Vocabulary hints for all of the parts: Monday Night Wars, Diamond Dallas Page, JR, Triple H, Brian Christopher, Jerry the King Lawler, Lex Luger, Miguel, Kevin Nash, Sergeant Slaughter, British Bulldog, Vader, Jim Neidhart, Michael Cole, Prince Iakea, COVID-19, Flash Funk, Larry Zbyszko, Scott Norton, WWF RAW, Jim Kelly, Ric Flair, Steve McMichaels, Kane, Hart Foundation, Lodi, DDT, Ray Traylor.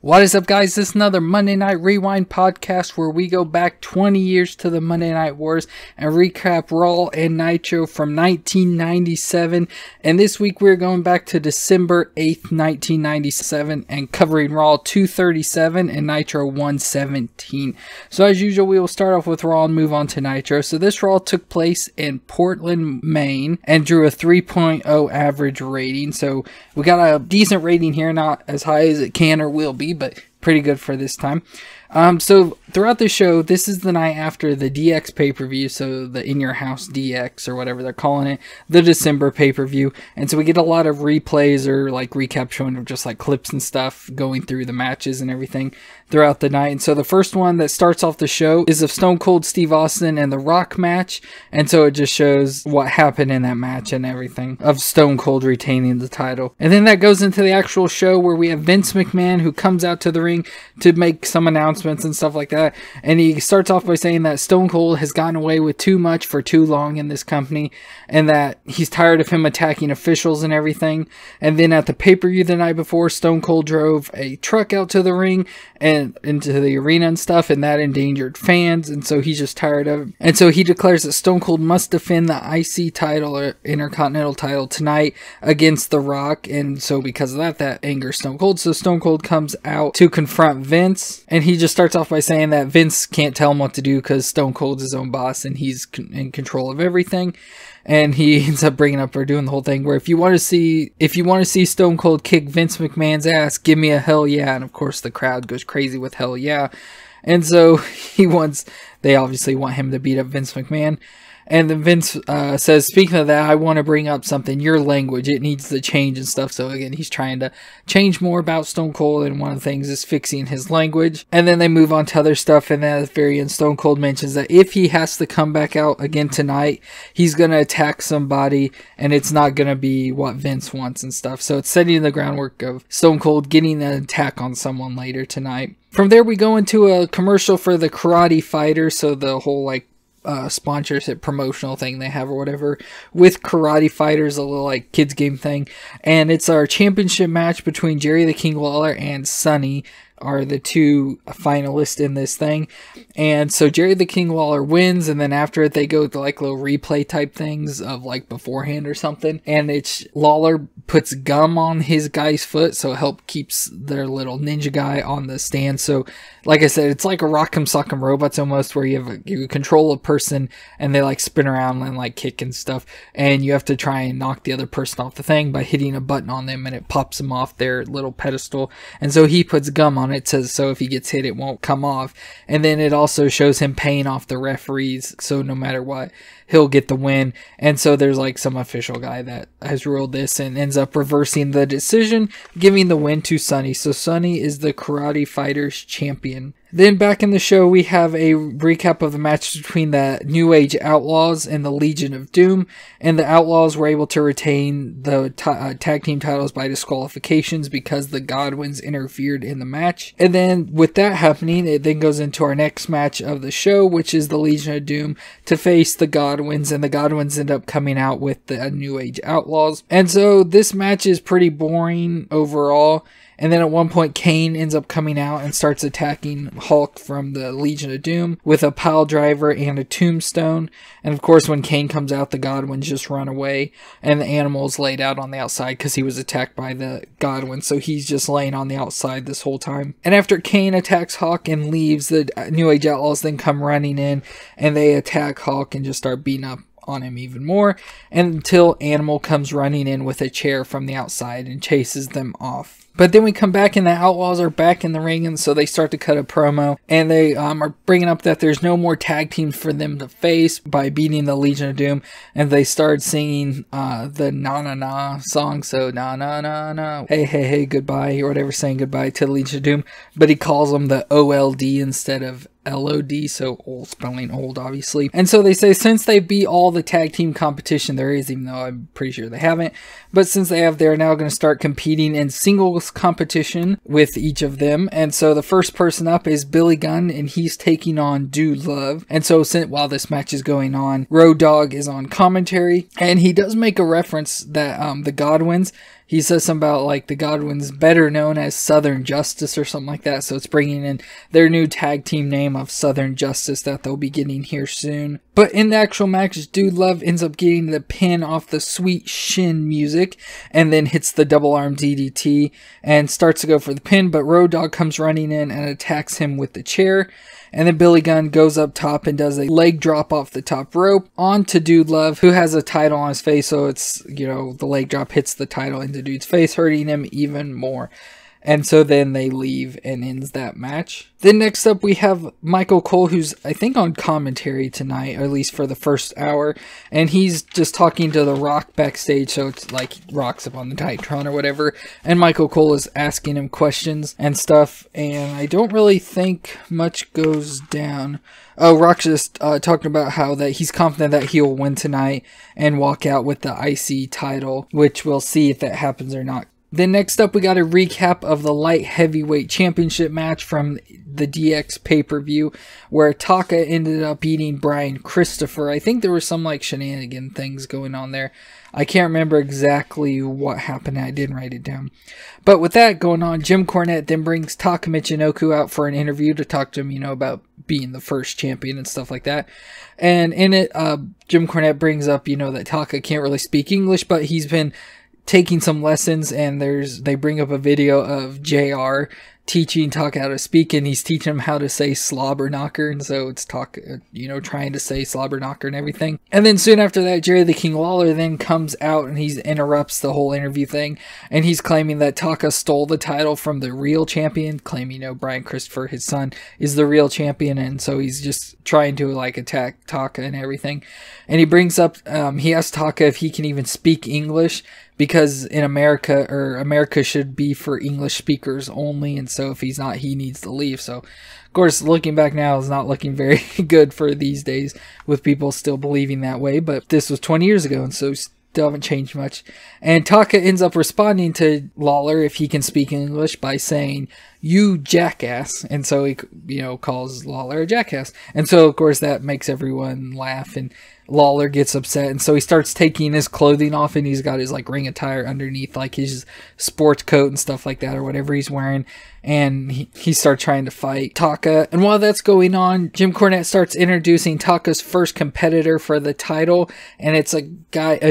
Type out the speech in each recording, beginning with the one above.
What is up, guys? This is another Monday Night Rewind podcast where we go back 20 years to the Monday Night Wars and recap Raw and Nitro from 1997. And this week we're going back to December 8th, 1997 and covering Raw 237 and Nitro 117. So as usual, we will start off with Raw and move on to Nitro. So this Raw took place in Portland, Maine and drew a 3.0 average rating. So we got a decent rating here, not as high as it can or will be, but pretty good for this time. So throughout the show, this is the night after the DX pay-per-view, so the In Your House DX or whatever they're calling it, the December pay-per-view. And so we get a lot of replays or like recap showing of just like clips and stuff going through the matches and everything throughout the night. And so the first one that starts off the show is of Stone Cold Steve Austin and The Rock match. And so it just shows what happened in that match and everything of Stone Cold retaining the title. And then that goes into the actual show where we have Vince McMahon, who comes out to the ring to make some announcements and stuff like that, and he starts off by saying that Stone Cold has gotten away with too much for too long in this company, and that he's tired of him attacking officials and everything. And then at the pay-per-view the night before, Stone Cold drove a truck out to the ring and into the arena and stuff, and that endangered fans, and so he's just tired of it. And so he declares that Stone Cold must defend the IC title or Intercontinental title tonight against The Rock, and so because of that, that angers Stone Cold. So Stone Cold comes out to confront Vince, and he just starts off by saying that Vince can't tell him what to do because Stone Cold's his own boss and he's in control of everything. And he ends up bringing up or doing the whole thing where if you want to see Stone Cold kick Vince McMahon's ass, give me a hell yeah. And of course the crowd goes crazy with hell yeah. And so they obviously want him to beat up Vince McMahon. And then Vince says, speaking of that, I want to bring up something, your language, it needs to change and stuff. So again, he's trying to change more about Stone Cold, and one of the things is fixing his language. And then they move on to other stuff, and then at the very end, Stone Cold mentions that if he has to come back out again tonight, he's going to attack somebody, and it's not going to be what Vince wants and stuff. So it's setting the groundwork of Stone Cold getting an attack on someone later tonight. From there, we go into a commercial for the Karate Fighter, so the whole, like, sponsorship promotional thing they have or whatever with Karate Fighters, a little like kids game thing. And it's our championship match between Jerry the King Lawler and Sonny are the two finalists in this thing. And so Jerry the King Lawler wins, and then after it they go to like little replay type things of like beforehand or something, and it's Lawler puts gum on his guy's foot, so it helps keeps their little ninja guy on the stand. So like I said, it's like a Rock'em Sock'em Robots almost, where you control a person and they like spin around and like kick and stuff, and you have to try and knock the other person off the thing by hitting a button on them, and it pops them off their little pedestal. And so he puts gum on it, says so if he gets hit it won't come off. And then it also shows him paying off the referees, so no matter what he'll get the win. And so there's like some official guy that has ruled this and ends up reversing the decision, giving the win to Sonny. So Sonny is the Karate Fighters champion. Then back in the show, we have a recap of the match between the New Age Outlaws and the Legion of Doom, and the Outlaws were able to retain the tag team titles by disqualifications because the Godwinns interfered in the match. And then with that happening, it then goes into our next match of the show, which is the Legion of Doom to face the Godwinns, and the Godwinns end up coming out with the New Age Outlaws. And so this match is pretty boring overall. And then at one point, Kane ends up coming out and starts attacking Hulk from the Legion of Doom with a pile driver and a tombstone. And of course, when Kane comes out, the Godwinns just run away, and the animal's laid out on the outside because he was attacked by the Godwinns. So he's just laying on the outside this whole time. And after Kane attacks Hulk and leaves, the New Age Outlaws then come running in, and they attack Hulk and just start beating up on him even more, until Animal comes running in with a chair from the outside and chases them off. But then we come back and the Outlaws are back in the ring, and so they start to cut a promo, and they are bringing up that there's no more tag teams for them to face by beating the Legion of Doom, and they start singing the na na na song, so na na na na, hey hey hey goodbye, or whatever, saying goodbye to the Legion of Doom, but he calls them the OLD instead of LOD, so old, spelling old obviously. And so they say since they beat all the tag team competition there is, even though I'm pretty sure they haven't, but since they have, they're now going to start competing in singles competition with each of them. And so the first person up is Billy Gunn, and he's taking on Dude Love. And so while this match is going on, Road Dogg is on commentary, and he does make a reference that the Godwinns he says something about like the Godwinns better known as Southern Justice or something like that. So it's bringing in their new tag team name of Southern Justice that they'll be getting here soon. But in the actual match, Dude Love ends up getting the pin off the Sweet Shin music and then hits the double arm DDT and starts to go for the pin. But Road Dogg comes running in and attacks him with the chair. And then Billy Gunn goes up top and does a leg drop off the top rope onto Dude Love, who has a title on his face. So it's, you know, the leg drop hits the title into Dude's face, hurting him even more. And so then they leave and ends that match. Then next up we have Michael Cole, who's I think on commentary tonight, or at least for the first hour. And he's just talking to The Rock backstage, so it's like Rock's up on the Titantron or whatever. And Michael Cole is asking him questions and stuff, and I don't really think much goes down. Oh, Rock's just talking about how that he's confident that he'll win tonight and walk out with the IC title, which we'll see if that happens or not. Then next up we got a recap of the light heavyweight championship match from the DX pay-per-view where Taka ended up beating Brian Christopher. I think there were some like shenanigan things going on there. I can't remember exactly what happened. I didn't write it down. But with that going on, Jim Cornette then brings Taka Michinoku out for an interview to talk to him, you know, about being the first champion and stuff like that. And in it, Jim Cornette brings up, you know, that Taka can't really speak English, but he's been taking some lessons, and they bring up a video of JR teaching Taka how to speak, and he's teaching him how to say slobber knocker, and so it's Taka, you know, trying to say slobber knocker and everything. And then soon after that, Jerry the King Lawler then comes out and he interrupts the whole interview thing, and he's claiming that Taka stole the title from the real champion, claiming, you know, Brian Christopher, his son, is the real champion, and so he's just trying to like attack Taka and everything. And he brings up, he asks Taka if he can even speak English, because in America, or America should be for English speakers only, and so if he's not, he needs to leave. So, of course, looking back now is not looking very good for these days with people still believing that way, but this was 20 years ago, and so still haven't changed much. And Taka ends up responding to Lawler if he can speak English by saying, "You jackass," and so he, you know, calls Lawler a jackass. And so, of course, that makes everyone laugh, and Lawler gets upset, and so he starts taking his clothing off, and he's got his like ring attire underneath, like his sports coat and stuff like that, or whatever he's wearing, and he starts trying to fight Taka. And while that's going on, Jim Cornette starts introducing Taka's first competitor for the title, and it's a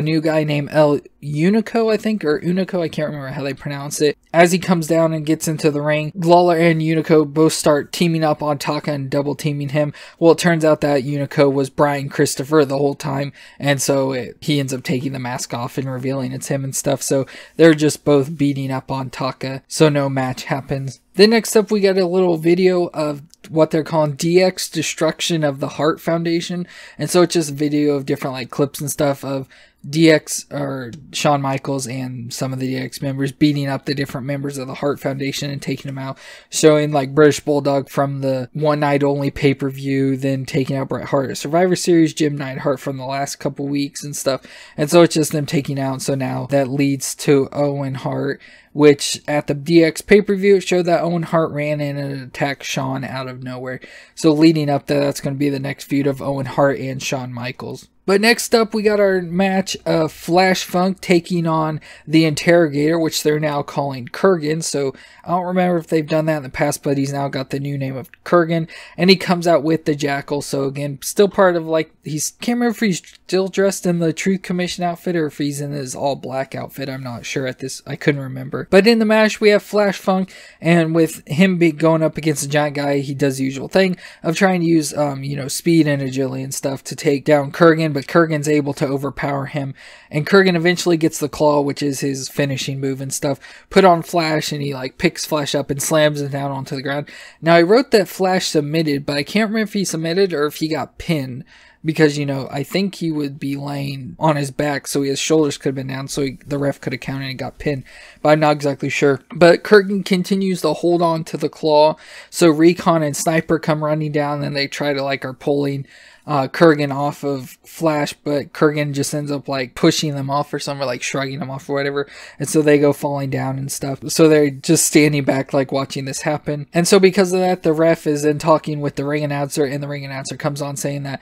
new guy named El Unico, I think, or Unico, I can't remember how they pronounce it. As he comes down and gets into the ring, Lawler and Unico both start teaming up on Taka and double teaming him. Well, it turns out that Unico was Brian Christopher the whole time, and so he ends up taking the mask off and revealing it's him and stuff, so they're just both beating up on Taka, so no match happens. Then next up we got a little video of what they're calling DX Destruction of the Heart Foundation, and so it's just a video of different like clips and stuff of DX, or Shawn Michaels and some of the DX members beating up the different members of the Hart Foundation and taking them out, showing like British Bulldog from the One Night Only pay-per-view, then taking out Bret Hart at Survivor Series, Jim Neidhart from the last couple weeks and stuff, and so it's just them taking out. So now that leads to Owen Hart, which at the DX pay-per-view, it showed that Owen Hart ran in and attacked Shawn out of nowhere. So leading up to that, that's going to be the next feud of Owen Hart and Shawn Michaels. But next up, we got our match of Flash Funk taking on the Interrogator, which they're now calling Kurrgan. So I don't remember if they've done that in the past, but he's now got the new name of Kurrgan. And he comes out with the Jackal. So again, still part of like, can't remember if he's still dressed in the Truth Commission outfit or if he's in his all black outfit. I'm not sure at this. I couldn't remember. But in the match, we have Flash Funk. And with him going up against a giant guy, he does the usual thing of trying to use, you know, speed and agility and stuff to take down Kurrgan. But Kurgan's able to overpower him, and Kurrgan eventually gets the claw, which is his finishing move and stuff, put on Flash, and he like picks Flash up and slams him down onto the ground. Now I wrote that Flash submitted, but I can't remember if he submitted or if he got pinned, because, you know, I think he would be laying on his back, so his shoulders could have been down, so the ref could have counted and got pinned, but I'm not exactly sure. But Kurrgan continues to hold on to the claw, so Recon and Sniper come running down, and they try to like are pulling Kurrgan off of Flash, but Kurrgan just ends up like pushing them off or something, or like shrugging them off or whatever, and so they go falling down and stuff, so they're just standing back like watching this happen. And so because of that, the ref is then talking with the ring announcer, and the ring announcer comes on saying that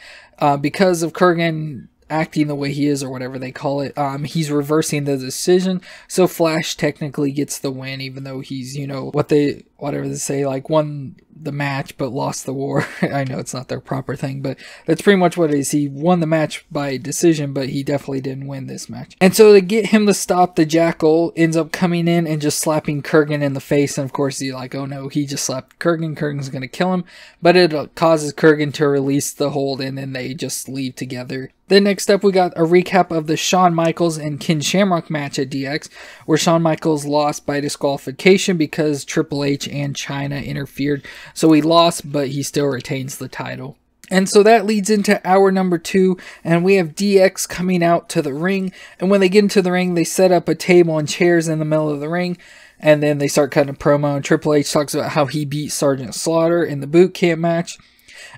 because of Kurrgan acting the way he is, or whatever they call it. He's reversing the decision, so Flash technically gets the win, even though he's, you know, whatever they say, like, won the match but lost the war. I know it's not their proper thing, but that's pretty much what it is. He won the match by decision, but he definitely didn't win this match. And so to get him to stop, the Jackal ends up coming in and just slapping Kurrgan in the face, and of course he's like, oh no, he just slapped Kurrgan, Kurgan's gonna kill him, but it causes Kurrgan to release the hold, and then they just leave together. Then next up, we got a recap of the Shawn Michaels and Ken Shamrock match at DX, where Shawn Michaels lost by disqualification because Triple H and China interfered. So he lost, but he still retains the title. And so that leads into hour number 2, and we have DX coming out to the ring. And when they get into the ring, they set up a table and chairs in the middle of the ring. And then they start cutting a promo, and Triple H talks about how he beat Sergeant Slaughter in the boot camp match.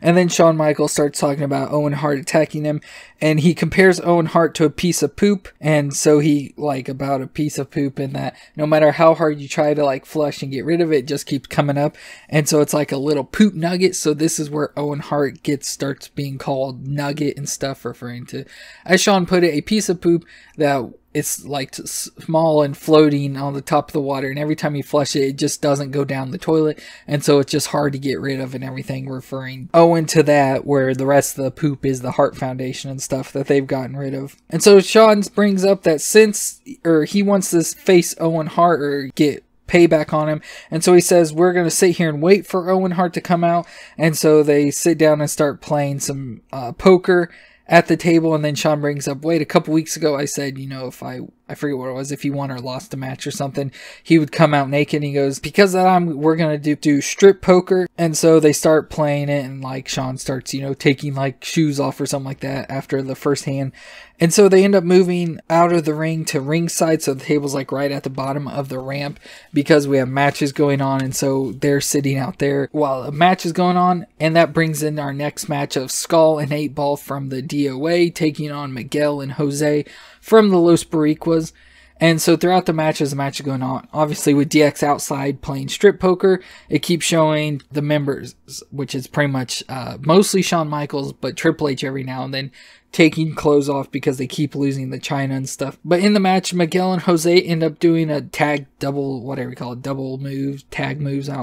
And then Shawn Michaels starts talking about Owen Hart attacking him, and he compares Owen Hart to a piece of poop, and so he, like, about a piece of poop, and that no matter how hard you try to, like, flush and get rid of it, it just keeps coming up, and so it's like a little poop nugget. So this is where Owen Hart starts being called nugget and stuff, referring to, as Shawn put it, a piece of poop that it's like small and floating on the top of the water, and every time you flush it, it just doesn't go down the toilet, and so it's just hard to get rid of and everything, referring Owen to that, where the rest of the poop is the Hart Foundation and stuff that they've gotten rid of. And so Shawn brings up that since, or he wants to face Owen Hart or get payback on him, and so he says, we're going to sit here and wait for Owen Hart to come out, and so they sit down and start playing some poker at the table. And then Shawn brings up, wait, a couple weeks ago I said, you know, if I forget what it was, if he won or lost a match or something, he would come out naked, and he goes, because of that, we're gonna do strip poker. And so they start playing it, and like Shawn starts, you know, taking like shoes off or something like that after the first hand. And so they end up moving out of the ring to ringside, so the table's like right at the bottom of the ramp, because we have matches going on, and so they're sitting out there while a match is going on. And that brings in our next match of Skull and 8-Ball from the DOA taking on Miguel and Jose from the Los Boricuas. And so throughout the match, as the match is going on, obviously with DX outside playing strip poker, it keeps showing the members, which is pretty much mostly Shawn Michaels, but Triple H every now and then taking clothes off because they keep losing the China and stuff. But in the match, Miguel and Jose end up doing a tag moves, I don't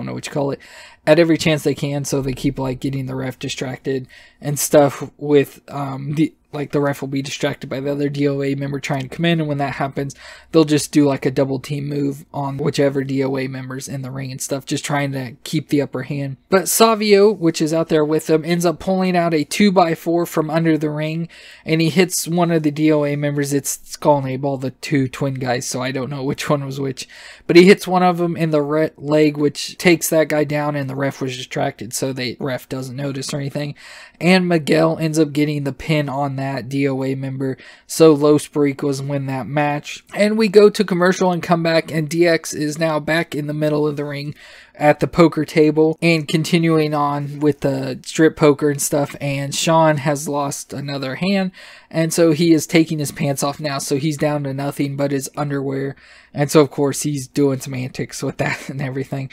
know what you call it, at every chance they can, so they keep like getting the ref distracted and stuff with the ref will be distracted by the other DOA member trying to come in, and when that happens, they'll just do like a double team move on whichever DOA members in the ring and stuff, just trying to keep the upper hand. But Savio, which is out there with them, ends up pulling out a 2x4 from under the ring, and he hits one of the DOA members. It's Skull and A-Ball, the two twin guys, so I don't know which one was which, but he hits one of them in the leg, which takes that guy down, and the ref was distracted, so the ref doesn't notice or anything, and Miguel ends up getting the pin on that DOA member, so Los Boricuas win that match. And we go to commercial and come back, and DX is now back in the middle of the ring at the poker table and continuing on with the strip poker and stuff, and Shawn has lost another hand, and so he is taking his pants off now, so he's down to nothing but his underwear, and so of course he's doing some antics with that and everything.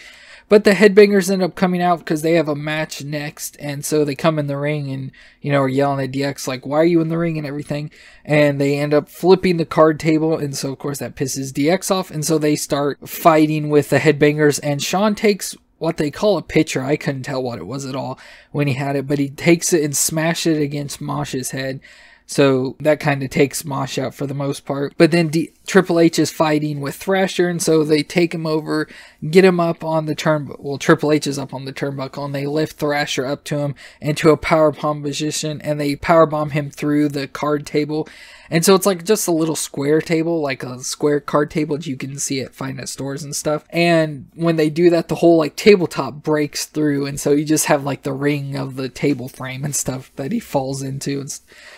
But the Headbangers end up coming out because they have a match next, and so they come in the ring and, you know, are yelling at DX like, why are you in the ring and everything, and they end up flipping the card table, and so of course that pisses DX off, and so they start fighting with the Headbangers, and Shawn takes what they call a pitcher, I couldn't tell what it was at all when he had it, but he takes it and smashes it against Mosh's head. So that kind of takes Mosh out for the most part. But then Triple H is fighting with Thrasher, and so they take him over, get him up on the turnbuckle. Well, Triple H is up on the turnbuckle, and they lift Thrasher up to him into a powerbomb position, and they powerbomb him through the card table. And so it's like just a little square table, like a square card table that you can see it find at stores and stuff. And when they do that, the whole like tabletop breaks through, and so you just have like the ring of the table frame and stuff that he falls into.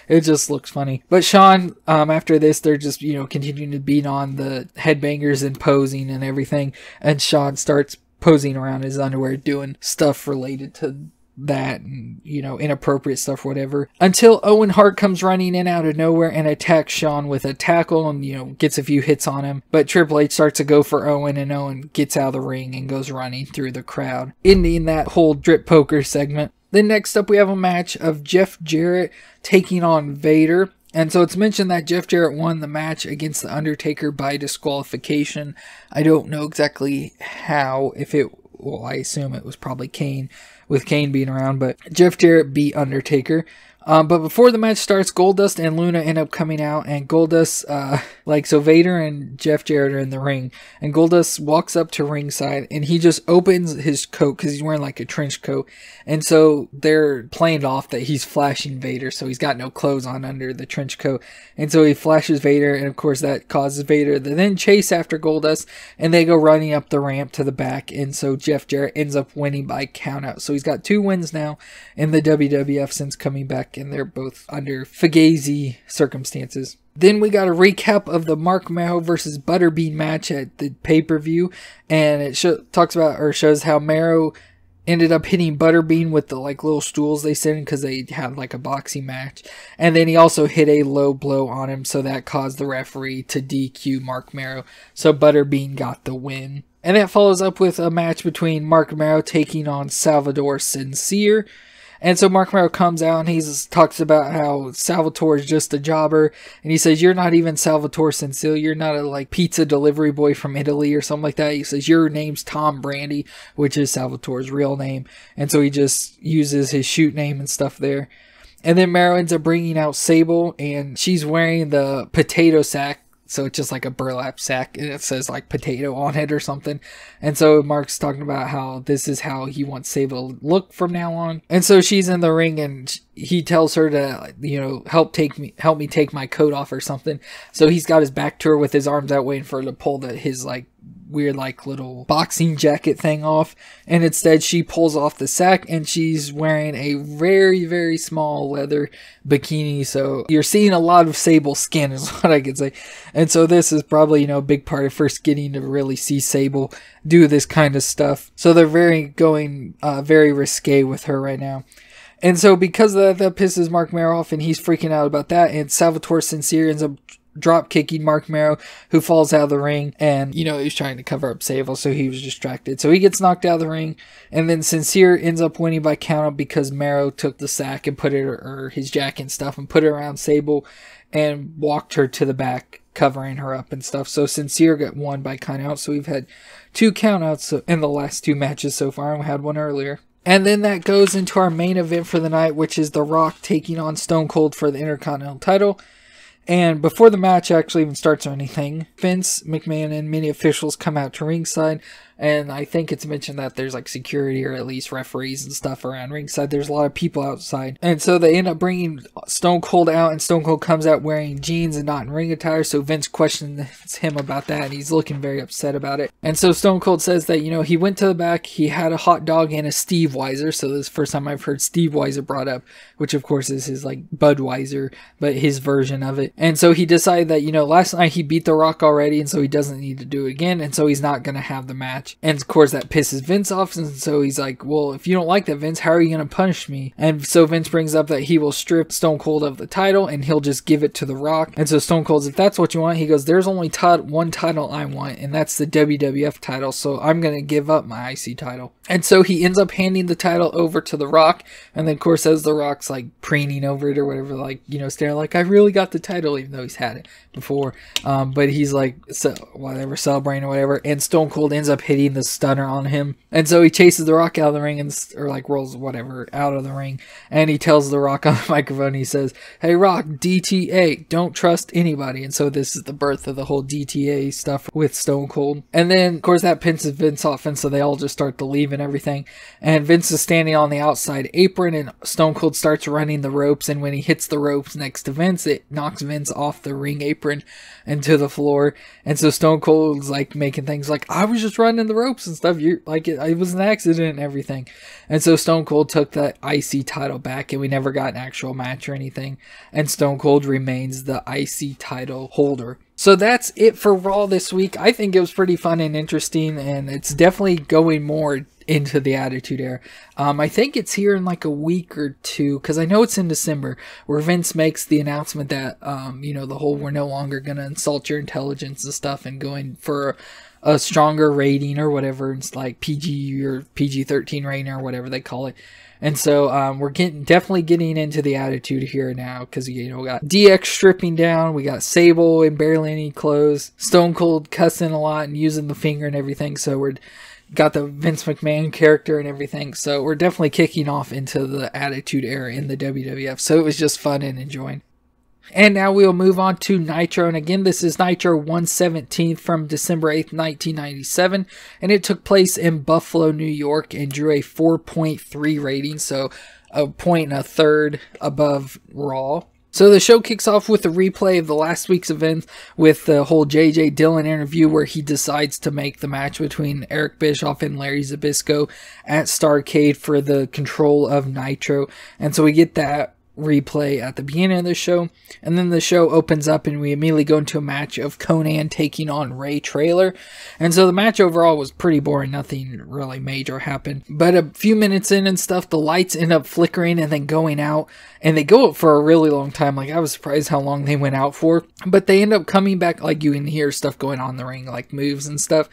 It just looks funny. But Shawn, after this, they're just, you know, continuing to beat on the Headbangers and posing and everything. And Shawn starts posing around his underwear, doing stuff related to that, and, you know, inappropriate stuff, whatever, until Owen Hart comes running in out of nowhere and attacks Shawn with a tackle and, you know, gets a few hits on him. But Triple H starts to go for Owen, and Owen gets out of the ring and goes running through the crowd, ending that whole drip poker segment. Then next up, we have a match of Jeff Jarrett taking on Vader, And so it's mentioned that Jeff Jarrett won the match against The Undertaker by disqualification. I don't know exactly how, if it, well, I assume it was probably Kane, with Kane being around, but Jeff Jarrett beat Undertaker. But before the match starts, Goldust and Luna end up coming out, and Goldust, so Vader and Jeff Jarrett are in the ring, and Goldust walks up to ringside, and he just opens his coat, because he's wearing, like, a trench coat, and so they're playing off that he's flashing Vader, so he's got no clothes on under the trench coat, and so he flashes Vader, and of course that causes Vader to then chase after Goldust, and they go running up the ramp to the back, and so Jeff Jarrett ends up winning by countout, so he's got 2 wins now in the WWF since coming back, and they're both under fugazi circumstances. Then we got a recap of the Mark Mero versus Butterbean match at the pay-per-view, and it shows how Mero ended up hitting Butterbean with the little stools they sent because they had a boxing match, and then he also hit a low blow on him, so that caused the referee to DQ Mark Mero, so Butterbean got the win. And that follows up with a match between Mark Mero taking on Salvador Sincere. And so Mark Mero comes out and he talks about how Salvatore is just a jobber. And he says, you're not even Salvatore Sincere. You're not a pizza delivery boy from Italy or something like that. He says, your name's Tom Brandy, which is Salvatore's real name. And so he just uses his shoot name and stuff there. And then Mero ends up bringing out Sable, and she's wearing the potato sack. So it's just a burlap sack, and it says potato on it or something. And so Mark's talking about how this is how he wants Sable to look from now on. And so she's in the ring, and he tells her to, help me take my coat off or something. So he's got his back to her with his arms out, waiting for her to pull his weird little boxing jacket thing off, and instead she pulls off the sack, and she's wearing a very, very small leather bikini, so you're seeing a lot of Sable skin is what I could say. And so this is probably a big part of first getting to really see Sable do this kind of stuff, so they're very risque with her right now. And so because of that pisses Mark Mero off, and he's freaking out about that, and Salvatore Sincere ends up drop kicking Mark Mero, who falls out of the ring, and he was trying to cover up Sable, so he was distracted, so he gets knocked out of the ring. And then Sincere ends up winning by countout because Mero took the sack and put it, or his jacket and stuff, and put it around Sable and walked her to the back, covering her up and stuff. So Sincere got won by countout, so we've had 2 countouts in the last 2 matches so far, and we had 1 earlier. And then that goes into our main event for the night, which is The Rock taking on Stone Cold for the Intercontinental title. And before the match actually even starts or anything, Vince McMahon and many officials come out to ringside, and I think it's mentioned that there's security, or at least referees and stuff around ringside. There's a lot of people outside, and so they end up bringing Stone Cold out, and Stone Cold comes out wearing jeans and not in ring attire, so Vince questions him about that, and he's looking very upset about it. And so Stone Cold says that, he went to the back, he had a hot dog and a Steve Weiser, so this is the first time I've heard Steve Weiser brought up, which of course is his Budweiser, but his version of it. And so he decided that, last night he beat The Rock already, and so he doesn't need to do it again, and so he's not going to have the match. And of course that pisses Vince off, and so he's like, well, if you don't like that, Vince, how are you going to punish me? And so Vince brings up that he will strip Stone Cold of the title, and he'll just give it to The Rock. And so Stone Cold's, if that's what you want, he goes, there's only one title I want, and that's the WWF title, so I'm going to give up my IC title. And so he ends up handing the title over to The Rock, and then of course as The Rock's preening over it or whatever, staring I really got the title, even though he's had it before, but he's celebrating or whatever, and Stone Cold ends up hitting the stunner on him, and so he chases The Rock out of the ring, and rolls whatever out of the ring, and he tells The Rock on the microphone, he says, hey Rock, DTA, don't trust anybody. And so this is the birth of the whole DTA stuff with Stone Cold. And then of course that pinches Vince off, and so they all just start to leave and everything, and Vince is standing on the outside apron, and Stone Cold starts running the ropes, and when he hits the ropes next to Vince, it knocks Vince off the ring apron and to the floor. And so Stone Cold's making things I was just running the ropes and stuff, it was an accident and everything. And so Stone Cold took that IC title back, and we never got an actual match or anything, and Stone Cold remains the IC title holder. So that's it for Raw this week. I think it was pretty fun and interesting, and it's definitely going more into the Attitude Era. I think it's here in a week or two, because I know it's in December, where Vince makes the announcement that, the whole we're no longer going to insult your intelligence and stuff and going for a stronger rating or whatever. It's like PG or PG-13 rating or whatever they call it. And so we're definitely getting into the attitude here now, because, you know, we got DX stripping down, we got Sable in barely any clothes, Stone Cold cussing a lot and using the finger and everything. So we're got the Vince McMahon character and everything. So we're definitely kicking off into the attitude era in the WWF. So it was just fun and enjoying. And now we'll move on to Nitro, and again this is Nitro 1/17 from December 8th, 1997, and it took place in Buffalo, New York, and drew a 4.3 rating, so a 1.3 above Raw. So the show kicks off with a replay of the last week's event with the whole J.J. Dillon interview where he decides to make the match between Eric Bischoff and Larry Zbyszko at Starrcade for the control of Nitro, and so we get that replay at the beginning of the show. And then the show opens up and we immediately go into a match of Conan taking on Ray Traylor. And so the match overall was pretty boring. Nothing really major happened, but a few minutes in and stuff, the lights end up flickering and then going out, and they go up for a really long time. Like, I was surprised how long they went out for, but they end up coming back. Like, you can hear stuff going on in the ring, like moves and stuff,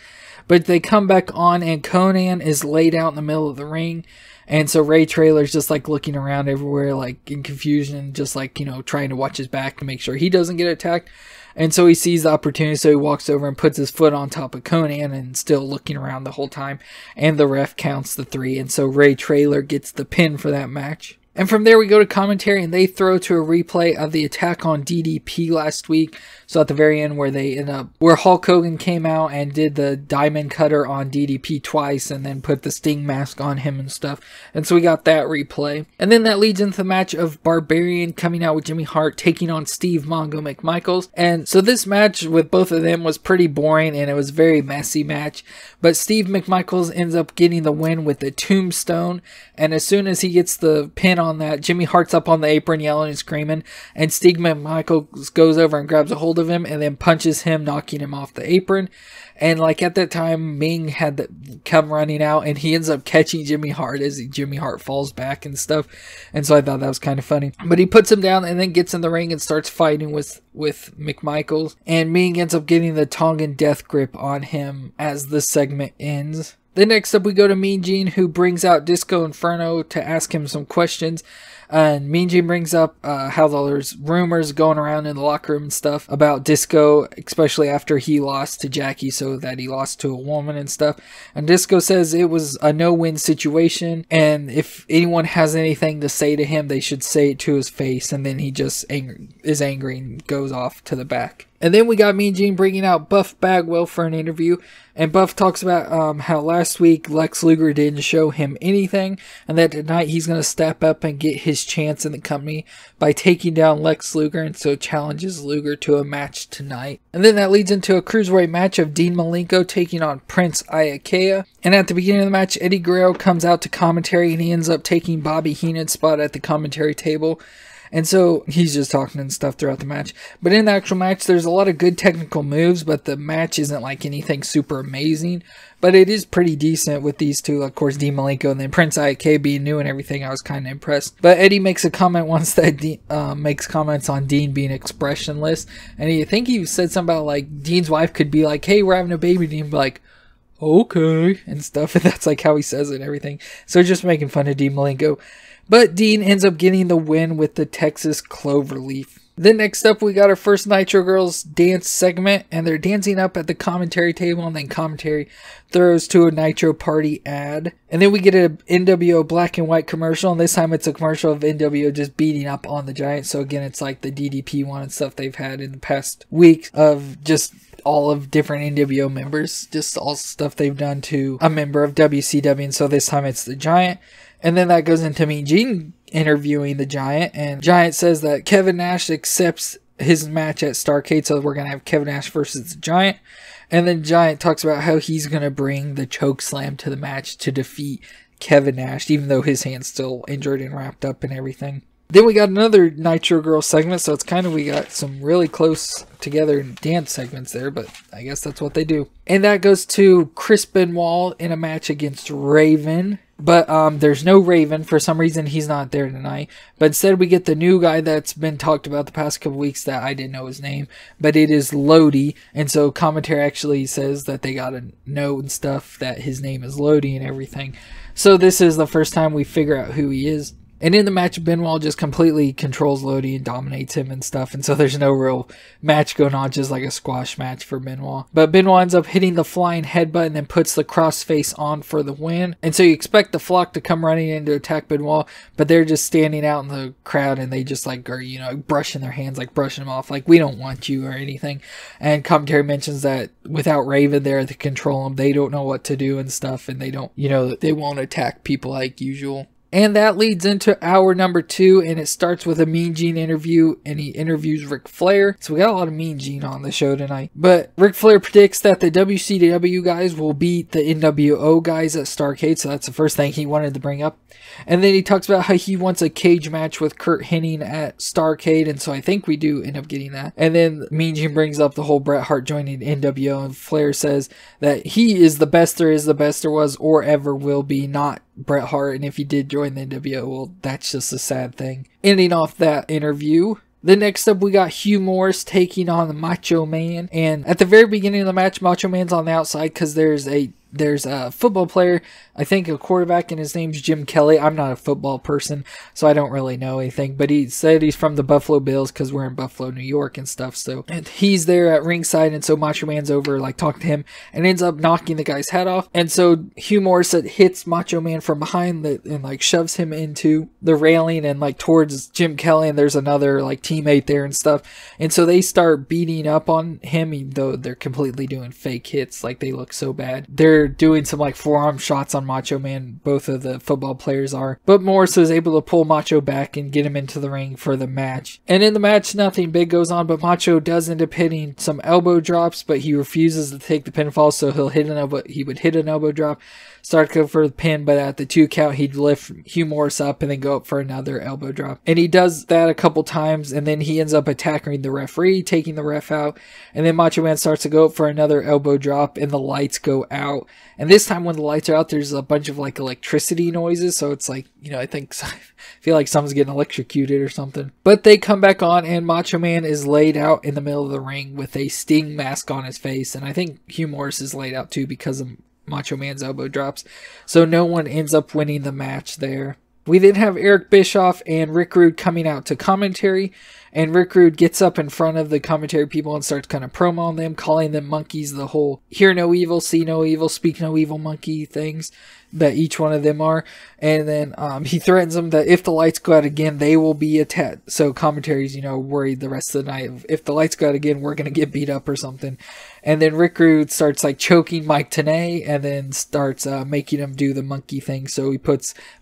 but they come back on and Conan is laid out in the middle of the ring. And so Ray Traylor's just like looking around everywhere, like in confusion, just like, you know, trying to watch his back to make sure he doesn't get attacked. And so he sees the opportunity, so he walks over and puts his foot on top of Conan and still looking around the whole time. And the ref counts the three, and so Ray Traylor gets the pin for that match. And from there we go to commentary, and they throw to a replay of the attack on DDP last week. So at the very end where they end up, where Hulk Hogan came out and did the diamond cutter on DDP twice and then put the Sting mask on him and stuff. And so we got that replay. And then that leads into the match of Barbarian coming out with Jimmy Hart taking on Steve Mongo McMichaels. And so this match with both of them was pretty boring, and it was a very messy match. But Steve McMichaels ends up getting the win with the tombstone. And as soon as he gets the pin on that, Jimmy Hart's up on the apron yelling and screaming, and Steve McMichaels goes over and grabs a hold of him and then punches him, knocking him off the apron. And like at that time, Ming had come running out, and he ends up catching Jimmy Hart as Jimmy Hart falls back and stuff. And so I thought that was kind of funny, but he puts him down and then gets in the ring and starts fighting with McMichaels, and Ming ends up getting the Tongan death grip on him as the segment ends. Then next up we go to Mean Gene, who brings out Disco Inferno to ask him some questions. And Mean Gene brings up how there's rumors going around in the locker room and stuff about Disco, especially after he lost to Jackie, so that he lost to a woman and stuff. And Disco says it was a no-win situation, and if anyone has anything to say to him, they should say it to his face. And then he just is angry and goes off to the back. And then we got Mean Gene bringing out Buff Bagwell for an interview, and Buff talks about how last week Lex Luger didn't show him anything, and that tonight he's going to step up and get his chance in the company by taking down Lex Luger, and so challenges Luger to a match tonight. And then that leads into a cruiserweight match of Dean Malenko taking on Prince Iakea. And at the beginning of the match, Eddie Guerrero comes out to commentary, and he ends up taking Bobby Heenan's spot at the commentary table. And so he's just talking and stuff throughout the match. But in the actual match, there's a lot of good technical moves, but the match isn't like anything super amazing. But it is pretty decent with these two. Of course, Dean Malenko and then Prince Iakea being new and everything, I was kind of impressed. But Eddie makes a comment once that Dean makes comments on Dean being expressionless. And I think he said something about like Dean's wife could be like, hey, we're having a baby. Dean would be like, okay, and stuff. And that's like how he says it and everything. So just making fun of Dean Malenko. But Dean ends up getting the win with the Texas Cloverleaf. Then next up we got our first Nitro Girls dance segment, and they're dancing up at the commentary table, and then commentary throws to a Nitro Party ad. And then we get a NWO black and white commercial, and this time it's a commercial of NWO just beating up on the Giants. So again, it's like the DDP one and stuff they've had in the past week of just all of different NWO members, just all stuff they've done to a member of WCW, and so this time it's the Giant. And then that goes into Mean Gene interviewing the Giant, and Giant says that Kevin Nash accepts his match at Starrcade, so we're going to have Kevin Nash versus the Giant. And then Giant talks about how he's going to bring the choke slam to the match to defeat Kevin Nash, even though his hand's still injured and wrapped up and everything. Then we got another Nitro Girl segment, so it's kind of, we got some really close together dance segments there, but I guess that's what they do. And that goes to Chris Benoit in a match against Raven. But there's no Raven. For some reason, he's not there tonight. But instead, we get the new guy that's been talked about the past couple weeks that I didn't know his name. But it is Lodi. And so commentary actually says that they got to know and stuff that his name is Lodi and everything. So this is the first time we figure out who he is. And in the match, Benoit just completely controls Lodi and dominates him and stuff. And so there's no real match going on, just like a squash match for Benoit. But Benoit ends up hitting the flying headbutt and then puts the crossface on for the win. And so you expect the flock to come running in to attack Benoit, but they're just standing out in the crowd and they just like are, you know, brushing their hands, like brushing them off, like we don't want you or anything. And commentary mentions that without Raven there to control them, they don't know what to do and stuff, and they don't, you know, they won't attack people like usual. And that leads into hour number 2, and it starts with a Mean Gene interview, and he interviews Ric Flair. So we got a lot of Mean Gene on the show tonight. But Ric Flair predicts that the WCW guys will beat the NWO guys at Starrcade, so that's the first thing he wanted to bring up. And then he talks about how he wants a cage match with Kurt Hennig at Starrcade, and so I think we do end up getting that. And then Mean Gene brings up the whole Bret Hart joining NWO, and Flair says that he is the best there is, the best there was, or ever will be, not Bret Hart, and if he did join the NWO, well, that's just a sad thing. Ending off that interview. Then next up, we got Hugh Morris taking on the Macho Man, and at the very beginning of the match, Macho Man's on the outside because there's a football player, I think a quarterback, and his name's Jim Kelly. I'm not a football person, so I don't really know anything, but he said he's from the Buffalo Bills because we're in Buffalo, New York and stuff, so and he's there at ringside, and so Macho Man's over, like, talking to him, and ends up knocking the guy's head off, and so Hugh Morris hits Macho Man from behind and, like, shoves him into the railing and, like, towards Jim Kelly, and there's another, like, teammate there and stuff, and so they start beating up on him, even though they're completely doing fake hits, like, they look so bad. They're doing some like forearm shots on Macho Man, both of the football players are, but Morris is able to pull Macho back and get him into the ring for the match. And in the match, nothing big goes on, but Macho does end up hitting some elbow drops, but he refuses to take the pinfall, so he would hit an elbow drop, start to go for the pin, but at the 2 count, he'd lift Hugh Morris up and then go up for another elbow drop. And he does that a couple times, and then he ends up attacking the referee, taking the ref out, and then Macho Man starts to go up for another elbow drop, and the lights go out. And this time when the lights are out, there's a bunch of like electricity noises, so it's like, you know, I feel like someone's getting electrocuted or something. But they come back on, and Macho Man is laid out in the middle of the ring with a Sting mask on his face, and I think Hugh Morris is laid out too because of Macho Man's elbow drops, so no one ends up winning the match there. We then have Eric Bischoff and Rick Rude coming out to commentary, and Rick Rude gets up in front of the commentary people and starts kind of promoing them, calling them monkeys, the whole hear no evil, see no evil, speak no evil monkey things that each one of them are. And then he threatens them that if the lights go out again, they will be attacked. So commentary's, you know, worried the rest of the night, if the lights go out again, we're going to get beat up or something. And then Rick Rude starts like choking Mike Tenay, and then starts making him do the monkey thing. So he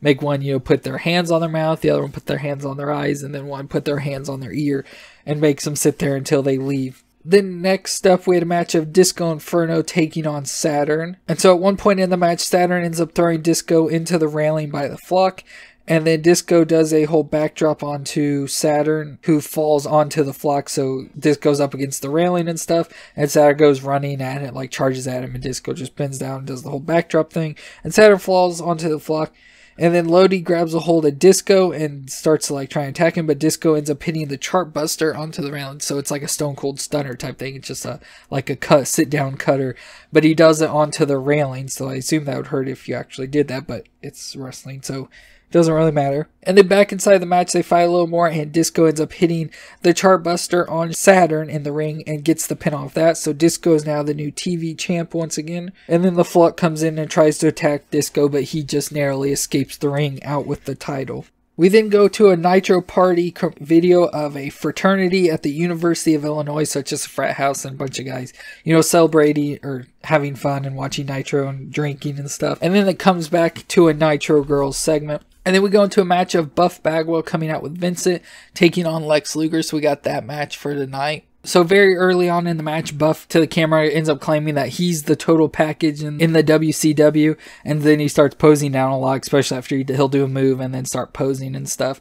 make one, you know, put their hands on their mouth, the other one put their hands on their eyes, and then one put their hands on their ear, and makes them sit there until they leave. Then next up, we had a match of Disco Inferno taking on Saturn. And so at one point in the match, Saturn ends up throwing Disco into the railing by the flock. And then Disco does a whole backdrop onto Saturn, who falls onto the flock. So Disco's up against the railing and stuff, and Saturn goes running at it, like charges at him, and Disco just bends down and does the whole backdrop thing. And Saturn falls onto the flock. And then Lodi grabs a hold of Disco and starts to like try and attack him, but Disco ends up hitting the chart buster onto the railing. So it's like a Stone Cold Stunner type thing. It's just like a sit down cutter, but he does it onto the railing. So I assume that would hurt if you actually did that, but it's wrestling, so doesn't really matter. And then back inside the match, they fight a little more, and Disco ends up hitting the Chartbuster on Saturn in the ring and gets the pin off that. So Disco is now the new TV champ once again. And then the Flock comes in and tries to attack Disco, but he just narrowly escapes the ring out with the title. We then go to a Nitro Party video of a fraternity at the University of Illinois, so it's just a frat house and a bunch of guys, you know, celebrating or having fun and watching Nitro and drinking and stuff. And then it comes back to a Nitro Girls segment. And then we go into a match of Buff Bagwell coming out with Vincent, taking on Lex Luger, so we got that match for tonight. So very early on in the match, Buff to the camera ends up claiming that he's the total package in the WCW, and then he starts posing down a lot, especially after he'll do a move and then start posing and stuff.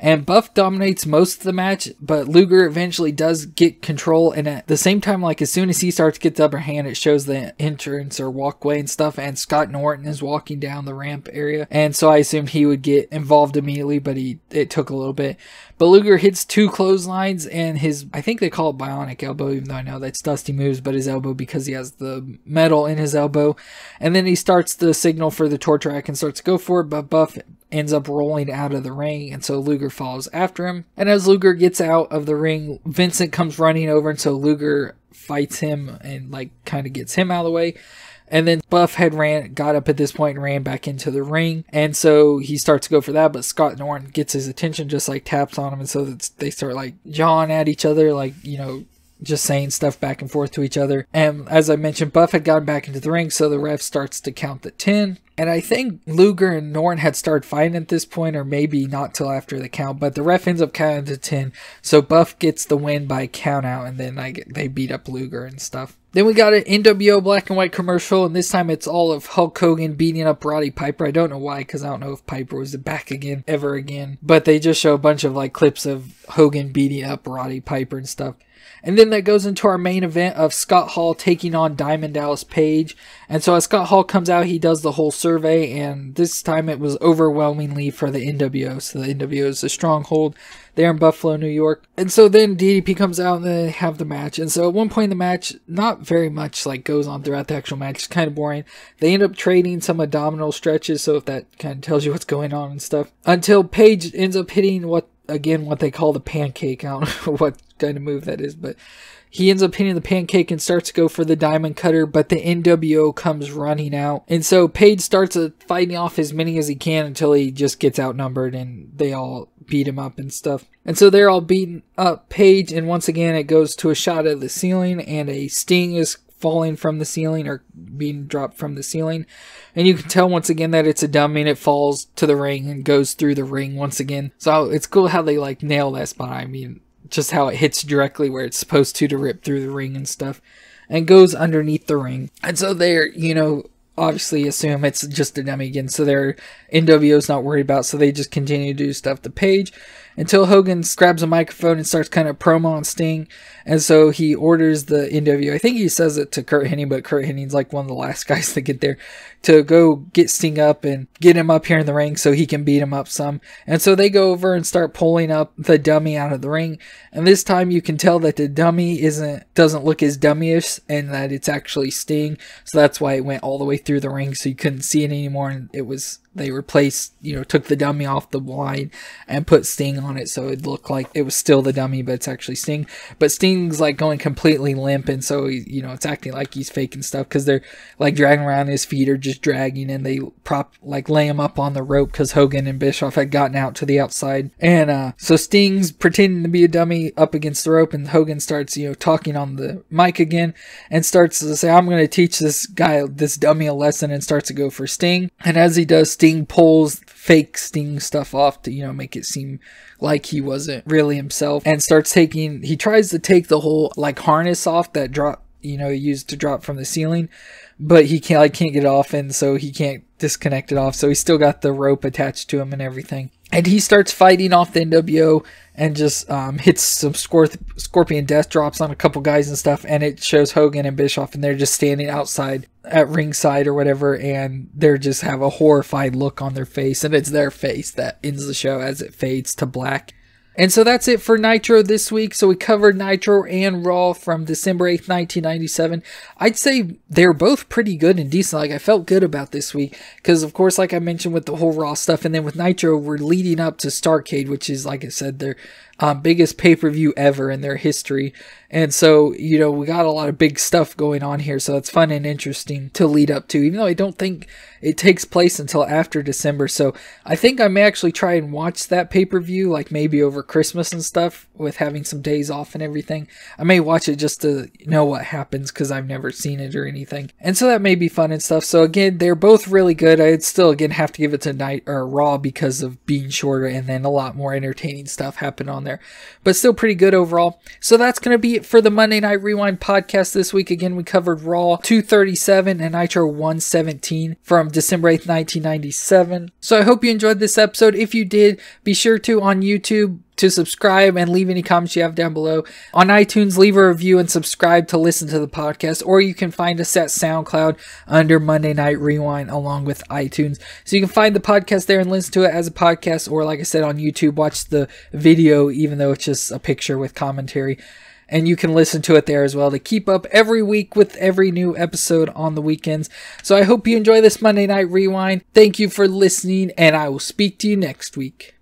And Buff dominates most of the match, but Luger eventually does get control. And at the same time, like as soon as he starts to get the upper hand, it shows the entrance or walkway and stuff. And Scott Norton is walking down the ramp area. And so I assumed he would get involved immediately, but it took a little bit. But Luger hits two clotheslines and his, I think they call it bionic elbow, even though I know that's Dusty moves, but his elbow because he has the metal in his elbow. And then he starts the signal for the torture rack and starts to go for it, but Buff ends up rolling out of the ring, and so Luger follows after him. And as Luger gets out of the ring, Vincent comes running over, and so Luger fights him and like kind of gets him out of the way. And then Buff had got up at this point and ran back into the ring, and so he starts to go for that, but Scott Norton gets his attention, just like taps on him, and so they start like jawing at each other, like, you know, just saying stuff back and forth to each other. And as I mentioned, Buff had gotten back into the ring, so the ref starts to count the 10. And I think Luger and Norton had started fighting at this point, or maybe not till after the count, but the ref ends up counting to 10. So Buff gets the win by count out, and then they beat up Luger and stuff. Then we got an NWO black and white commercial, and this time it's all of Hulk Hogan beating up Roddy Piper. I don't know why, because I don't know if Piper was back again, ever again. But they just show a bunch of like clips of Hogan beating up Roddy Piper and stuff. And then that goes into our main event of Scott Hall taking on Diamond Dallas Page. And so as Scott Hall comes out, he does the whole survey, and this time it was overwhelmingly for the NWO. So the NWO is the stronghold there in Buffalo, New York. And so then DDP comes out and they have the match. And so at one point in the match, not very much like goes on throughout the actual match. It's kind of boring. They end up trading some abdominal stretches, so if that kind of tells you what's going on and stuff. Until Page ends up hitting what they call the pancake. I don't know what kind of move that is, but he ends up hitting the pancake and starts to go for the diamond cutter, but the NWO comes running out. And so Page starts fighting off as many as he can until he just gets outnumbered and they all beat him up and stuff. And so they're all beating up Page, and once again it goes to a shot at the ceiling, and a Sting is falling from the ceiling, or being dropped from the ceiling, and you can tell once again that it's a dummy and it falls to the ring and goes through the ring once again. So it's cool how they like nail that spot. I mean, just how it hits directly where it's supposed to rip through the ring and stuff, and goes underneath the ring. And so they're, you know, obviously assume it's just a dummy again, so their NWO's not worried about, so they just continue to do stuff to Page until Hogan grabs a microphone and starts kind of promo on Sting. And so he orders the NWO, I think he says it to Kurt Hennig, but Kurt Hennig's like one of the last guys to get there, to go get Sting up and get him up here in the ring so he can beat him up some. And so they go over and start pulling up the dummy out of the ring, and this time you can tell that the dummy doesn't look as dummy-ish, and that it's actually Sting, so that's why it went all the way through the ring, so you couldn't see it anymore. And it was, they replaced, you know, took the dummy off the line and put Sting on it, so it looked like it was still the dummy, but it's actually Sting. But Sting's like going completely limp, and so he, you know, it's acting like he's faking stuff because they're like dragging around his feet or just dragging, and they lay him up on the rope because Hogan and Bischoff had gotten out to the outside. And so Sting's pretending to be a dummy up against the rope, and Hogan starts, you know, talking on the mic again and starts to say, I'm going to teach this guy, this dummy, a lesson, and starts to go for Sting. And as he does, Sting pulls fake Sting stuff off to, you know, make it seem like he wasn't really himself, and starts taking, he tries to take the whole like harness off that drop, you know, used to drop from the ceiling, but he can't get it off, and so he can't disconnect it off, so he's still got the rope attached to him and everything. And he starts fighting off the NWO and just hits some scorpion death drops on a couple guys and stuff, and it shows Hogan and Bischoff, and they're just standing outside at ringside or whatever, and they're just have a horrified look on their face, and it's their face that ends the show as it fades to black. And so that's it for Nitro this week. So we covered Nitro and Raw from December 8th, 1997. I'd say they're both pretty good and decent. Like, I felt good about this week because, of course, like I mentioned with the whole Raw stuff, and then with Nitro, we're leading up to Starrcade, which is, like I said, their biggest pay-per-view ever in their history. And so, you know, we got a lot of big stuff going on here, so it's fun and interesting to lead up to, even though I don't think it takes place until after December. So I think I may actually try and watch that pay-per-view, like maybe over Christmas and stuff, with having some days off and everything. I may watch it just to know what happens, because I've never seen it or anything. And so that may be fun and stuff. So again, they're both really good. I'd still, again, have to give it to Raw because of being shorter, and then a lot more entertaining stuff happened on there, but still pretty good overall. So that's going to be it for the Monday Night Rewind podcast this week. Again, we covered Raw 237 and Nitro 117 from December 8th, 1997. So I hope you enjoyed this episode. If you did, be sure to on YouTube to subscribe and leave any comments you have down below. On iTunes, leave a review and subscribe to listen to the podcast, or you can find us at SoundCloud under Monday Night Rewind along with iTunes. So you can find the podcast there and listen to it as a podcast, or like I said, on YouTube, watch the video even though it's just a picture with commentary. And you can listen to it there as well to keep up every week with every new episode on the weekends. So I hope you enjoy this Monday Night Rewind. Thank you for listening, and I will speak to you next week.